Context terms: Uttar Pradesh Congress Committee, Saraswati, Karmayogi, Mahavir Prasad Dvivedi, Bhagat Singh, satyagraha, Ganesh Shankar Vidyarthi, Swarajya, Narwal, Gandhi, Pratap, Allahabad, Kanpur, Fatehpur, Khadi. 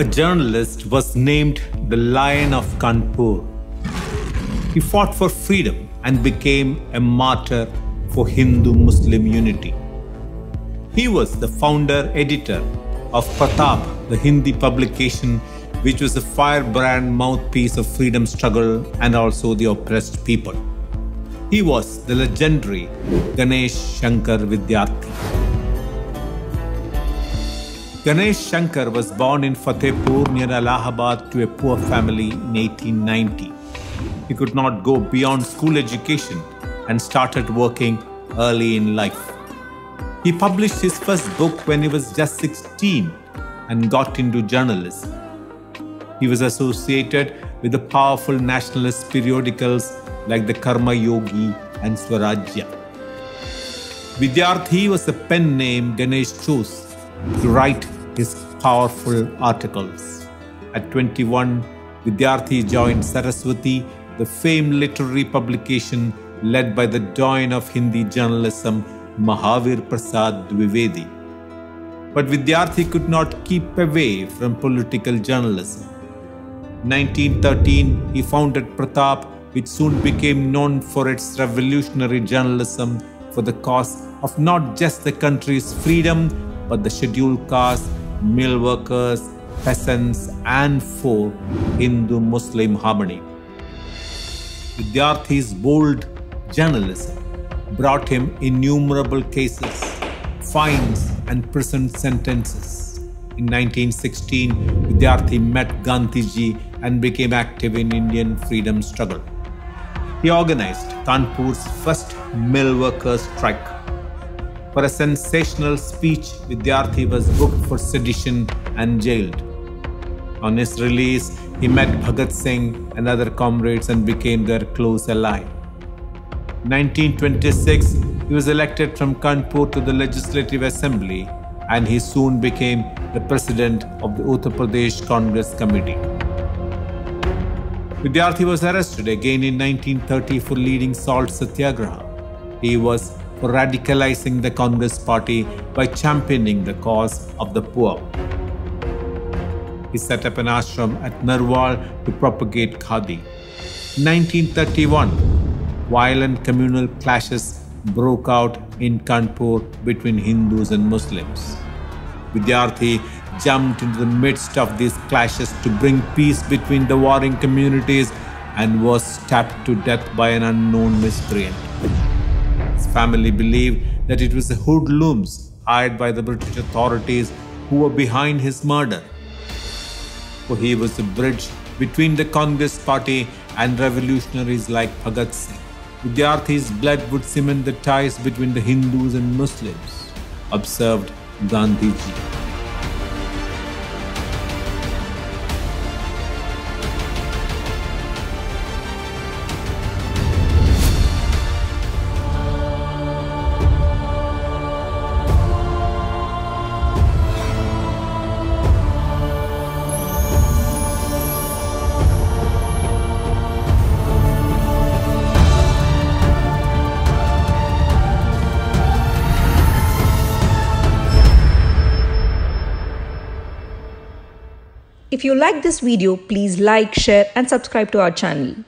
a journalist, was named the Lion of Kanpur. He fought for freedom and became a martyr for Hindu-Muslim unity. He was the founder editor of Pratap, the Hindi publication which was a firebrand mouthpiece of freedom struggle and also the oppressed people. He was the legendary Ganesh Shankar Vidyarthi. Ganesh Shankar was born in Fatehpur near Allahabad to a poor family in 1890. He could not go beyond school education and started working early in life. He published his first book when he was just 16 and got into journalism. He was associated with the powerful nationalist periodicals like the Karmayogi and Swarajya. Vidyarthi was the pen name Ganesh chose to write his powerful articles. At 21, Vidyarthi joined Saraswati, the famed literary publication led by the doyen of Hindi journalism, Mahavir Prasad Dvivedi. But Vidyarthi could not keep away from political journalism. In 1913, he founded Pratap, which soon became known for its revolutionary journalism for the cause of not just the country's freedom, but the scheduled castes, mill workers, peasants, and for Hindu-Muslim harmony. Vidyarthi's bold journalism brought him innumerable cases, fines, and prison sentences. In 1916, Vidyarthi met Gandhiji and became active in Indian freedom struggle. He organized Kanpur's first mill workers' strike. For a sensational speech, Vidyarthi was booked for sedition and jailed. On his release, he met Bhagat Singh and other comrades and became their close ally. In 1926, he was elected from Kanpur to the Legislative Assembly, and he soon became the president of the Uttar Pradesh Congress Committee. Vidyarthi was arrested again in 1930 for leading salt satyagraha. He was for radicalizing the Congress party by championing the cause of the poor. He set up an ashram at Narwal to propagate Khadi. In 1931, violent communal clashes broke out in Kanpur between Hindus and Muslims. Vidyarthi jumped into the midst of these clashes to bring peace between the warring communities and was stabbed to death by an unknown miscreant. His family believed that it was the hoodlums hired by the British authorities who were behind his murder, for he was the bridge between the Congress party and revolutionaries like Bhagat Singh. Vidyarthi's blood would cement the ties between the Hindus and Muslims, observed Gandhiji. If you like this video, please like, share and subscribe to our channel.